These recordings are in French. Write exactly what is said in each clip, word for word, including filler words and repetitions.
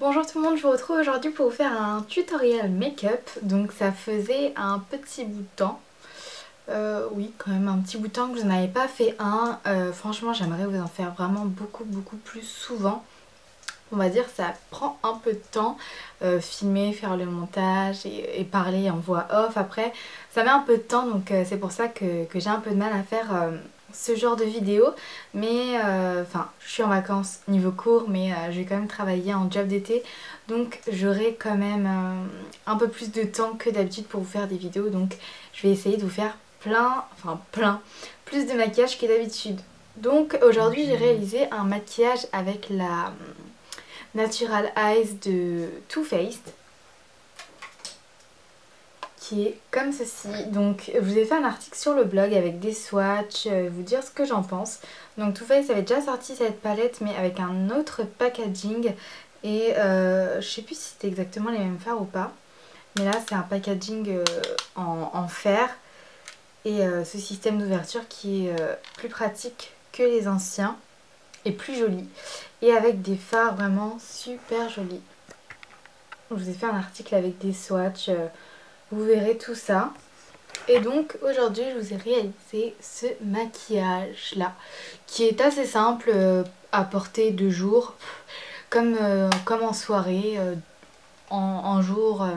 Bonjour tout le monde, je vous retrouve aujourd'hui pour vous faire un tutoriel make-up. Donc ça faisait un petit bout de temps, euh, oui quand même un petit bout de temps que je n'en avais pas fait un. Euh, franchement j'aimerais vous en faire vraiment beaucoup beaucoup plus souvent. On va dire ça prend un peu de temps, euh, filmer, faire le montage et, et parler en voix off après. Ça met un peu de temps donc euh, c'est pour ça que, que j'ai un peu de mal à faire... Euh, ce genre de vidéo, mais enfin euh, je suis en vacances niveau cours, mais euh, je vais quand même travailler en job d'été, donc j'aurai quand même euh, un peu plus de temps que d'habitude pour vous faire des vidéos. Donc je vais essayer de vous faire plein, enfin plein, plus de maquillage que d'habitude. Donc aujourd'hui j'ai réalisé un maquillage avec la Natural Eyes de Too Faced, qui est comme ceci. Donc je vous ai fait un article sur le blog avec des swatchs, euh, vous dire ce que j'en pense. Donc Too Faced avait déjà sorti cette palette mais avec un autre packaging, et euh, je sais plus si c'était exactement les mêmes fards ou pas, mais là c'est un packaging euh, en, en fer, et euh, ce système d'ouverture qui est euh, plus pratique que les anciens et plus joli, et avec des fards vraiment super jolis. Je vous ai fait un article avec des swatchs, euh, vous verrez tout ça. Et donc aujourd'hui je vous ai réalisé ce maquillage là, qui est assez simple à porter de jour comme, euh, comme en soirée, euh, en, en jour euh,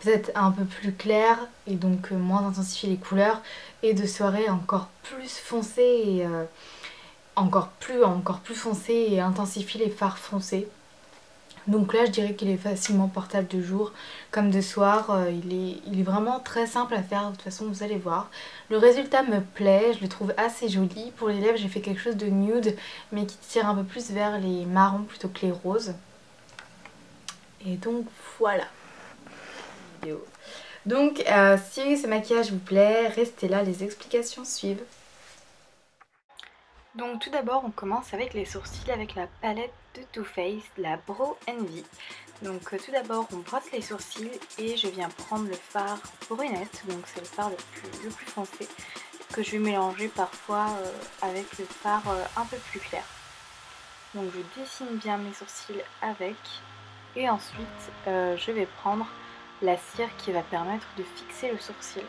peut-être un peu plus clair et donc euh, moins intensifier les couleurs, et de soirée encore plus foncé et euh, encore plus encore plus foncé et intensifier les fards foncés. Donc là je dirais qu'il est facilement portable de jour comme de soir, euh, il, est, il est vraiment très simple à faire, de toute façon vous allez voir. Le résultat me plaît, je le trouve assez joli. Pour les lèvres j'ai fait quelque chose de nude mais qui tire un peu plus vers les marrons plutôt que les roses. Et donc voilà. Donc euh, si ce maquillage vous plaît, restez là, les explications suivent. Donc tout d'abord on commence avec les sourcils avec la palette de Too Faced, la Brow Envy. Donc tout d'abord on brosse les sourcils et je viens prendre le fard brunette, donc c'est le fard le plus, le plus foncé, que je vais mélanger parfois euh, avec le fard euh, un peu plus clair. Donc je dessine bien mes sourcils avec, et ensuite euh, je vais prendre la cire qui va permettre de fixer le sourcil.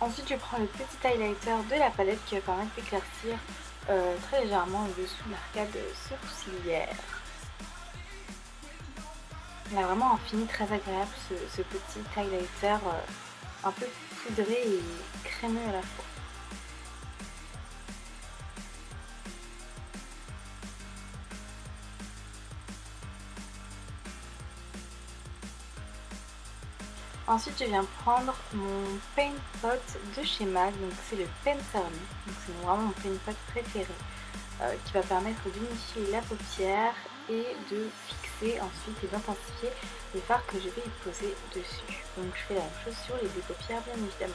Ensuite je prends le petit highlighter de la palette qui va permettre d'éclaircir euh, très légèrement le dessous de l'arcade sourcilière. Il a vraiment un fini très agréable, ce, ce petit highlighter euh, un peu poudré et crémeux à la fois. Ensuite je viens prendre mon Paint Pot de chez MAC, donc c'est le Pencil, donc c'est vraiment mon Paint Pot préféré, euh, qui va permettre d'unifier la paupière et de fixer ensuite et d'intensifier les fards que je vais y poser dessus. Donc je fais la même chose sur les deux paupières bien évidemment.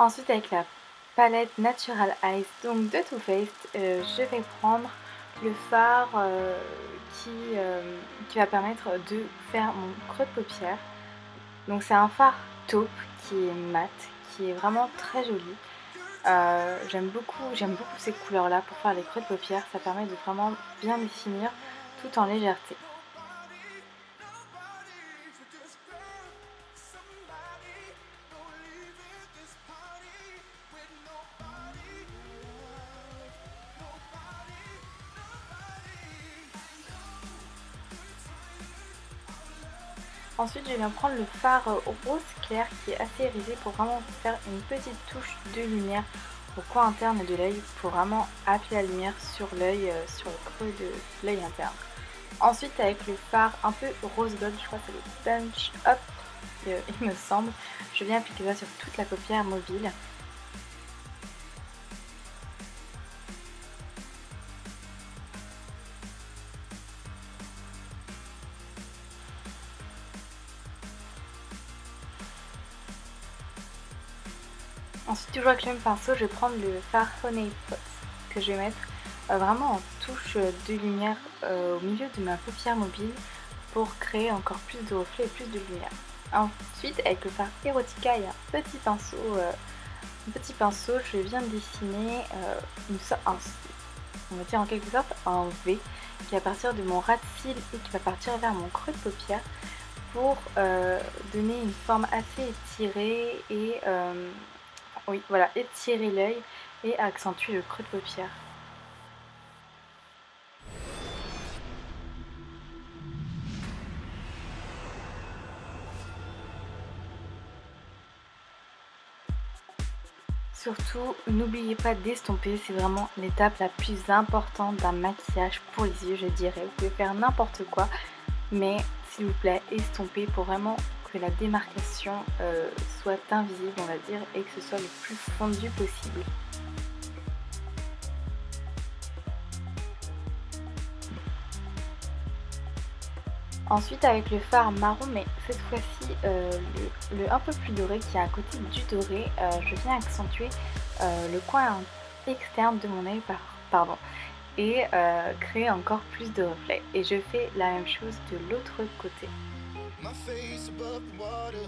Ensuite avec la palette Natural Eyes donc de Too Faced, euh, je vais prendre le fard euh, qui, euh, qui va permettre de faire mon creux de paupière. Donc c'est un fard taupe qui est mat, qui est vraiment très joli. Euh, j'aime beaucoup, j'aime beaucoup ces couleurs là pour faire les creux de paupière, ça permet de vraiment bien définir tout en légèreté. Ensuite je viens prendre le fard rose clair qui est assez irisé pour vraiment faire une petite touche de lumière au coin interne de l'œil pour vraiment appeler la lumière sur l'œil, euh, sur le creux de l'œil interne. Ensuite avec le fard un peu rose gold, je crois que c'est le Punch Up euh, il me semble, je viens appliquer ça sur toute la paupière mobile. Ensuite, toujours avec le même pinceau, je vais prendre le fard Honey Pot que je vais mettre euh, vraiment en touche de lumière euh, au milieu de ma paupière mobile pour créer encore plus de reflets et plus de lumière. Ensuite, avec le fard Erotica et un petit pinceau, euh, un petit pinceau je viens de dessiner euh, une sorte, un, on va dire en quelque sorte un V qui va partir de mon ras de cils et qui va partir vers mon creux de paupière pour euh, donner une forme assez étirée et... Euh, Oui, voilà, étirer l'œil et accentuer le creux de paupière. Surtout, n'oubliez pas d'estomper, c'est vraiment l'étape la plus importante d'un maquillage pour les yeux, je dirais. Vous pouvez faire n'importe quoi, mais s'il vous plaît, estompez pour vraiment... que la démarcation euh, soit invisible, on va dire, et que ce soit le plus fondu possible. Ensuite avec le fard marron, mais cette fois-ci euh, le, le un peu plus doré qui est à côté du doré, euh, je viens accentuer euh, le coin externe de mon œil par, pardon, et euh, créer encore plus de reflets. Et je fais la même chose de l'autre côté. My face above the water,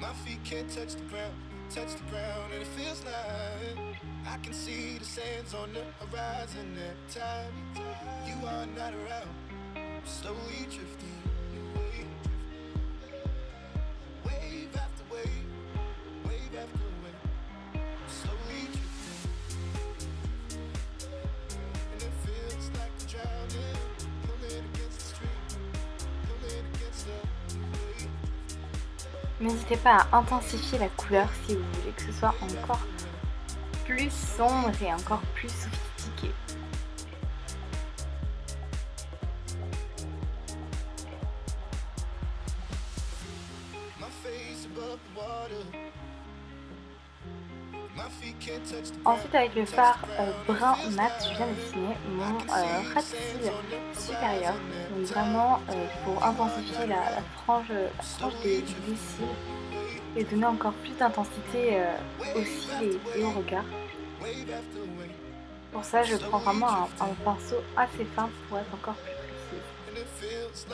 my feet can't touch the ground, touch the ground and it feels like I can see the sands on the horizon at time. You are not around, I'm slowly drifting away, wave after wave, wave after wave, I'm slowly drifting, and it feels like I'm drowning. N'hésitez pas à intensifier la couleur si vous voulez que ce soit encore plus sombre et encore plus sophistiqué. Ensuite avec le fard euh, brun mat, je viens de dessiner mon euh, ras de cils supérieur, donc vraiment euh, pour intensifier la, la, frange, la frange des, des cils et donner encore plus d'intensité euh, aussi et, et au regard. Pour ça je prends vraiment un, un pinceau assez fin pour être encore plus précise.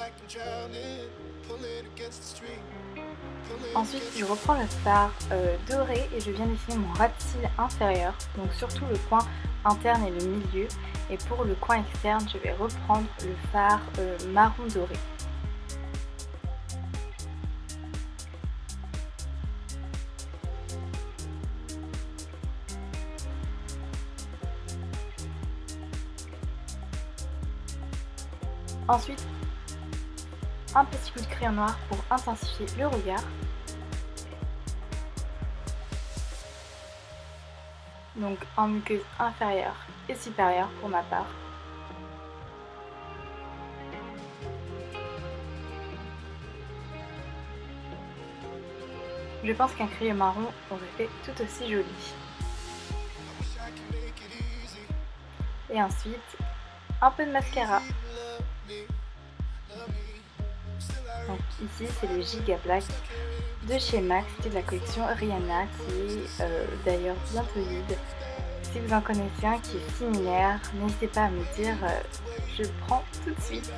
Ensuite je reprends le fard euh, doré et je viens dessiner mon ras de cils inférieur, donc surtout le coin interne et le milieu, et pour le coin externe je vais reprendre le fard euh, marron doré. Ensuite un petit coup de crayon noir pour intensifier le regard. Donc en muqueuse inférieure et supérieure pour ma part. Je pense qu'un crayon marron aurait fait tout aussi joli. Et ensuite, un peu de mascara. Donc ici c'est le Giga Black de chez Max, qui est de la collection Rihanna, qui est euh, d'ailleurs bientôt vide. Si vous en connaissez un qui est similaire, n'hésitez pas à me dire, euh, je prends tout de suite.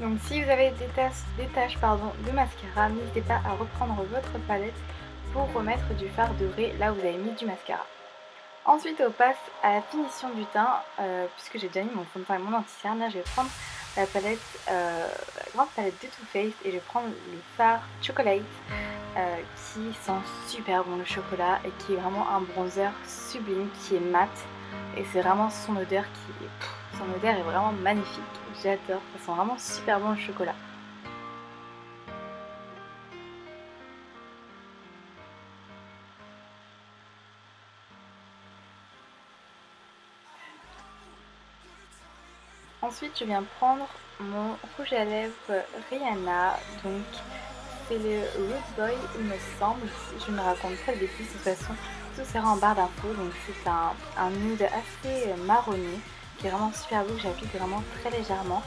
Donc si vous avez des taches, des taches pardon, de mascara, n'hésitez pas à reprendre votre palette pour remettre du fard doré là où vous avez mis du mascara. Ensuite on passe à la finition du teint, euh, puisque j'ai déjà mis mon fond de teint et mon anti-cerne. Là je vais prendre la palette, euh, la grande palette de Too Faced, et je vais prendre le fard Chocolate euh, qui sent super bon le chocolat et qui est vraiment un bronzer sublime, qui est mat, et c'est vraiment son odeur qui est... Pff, son odeur est vraiment magnifique, j'adore, ça sent vraiment super bon le chocolat. Ensuite je viens prendre mon rouge à lèvres Rihanna, donc c'est le Root Boy il me semble, je ne raconte pas de bêtises, de toute façon tout sera en barre d'infos. Donc c'est un, un nude assez marronné qui est vraiment super beau, que j'applique vraiment très légèrement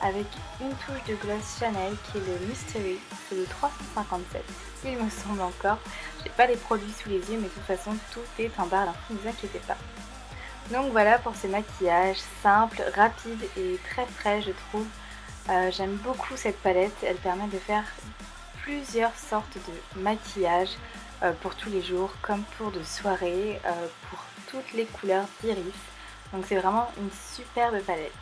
avec une touche de gloss Chanel qui est le Mystery, c'est le trois cent cinquante-sept il me semble encore, j'ai pas les produits sous les yeux mais de toute façon tout est en barre d'infos, ne vous inquiétez pas. Donc voilà pour ce maquillage simple, rapide et très frais je trouve. Euh, J'aime beaucoup cette palette, elle permet de faire plusieurs sortes de maquillage euh, pour tous les jours comme pour de soirées, euh, pour toutes les couleurs d'iris. Donc c'est vraiment une superbe palette.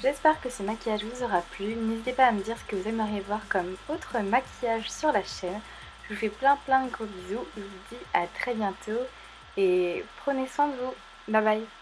J'espère que ce maquillage vous aura plu, n'hésitez pas à me dire ce que vous aimeriez voir comme autre maquillage sur la chaîne. Je vous fais plein plein de gros bisous, je vous dis à très bientôt et prenez soin de vous. Bye bye.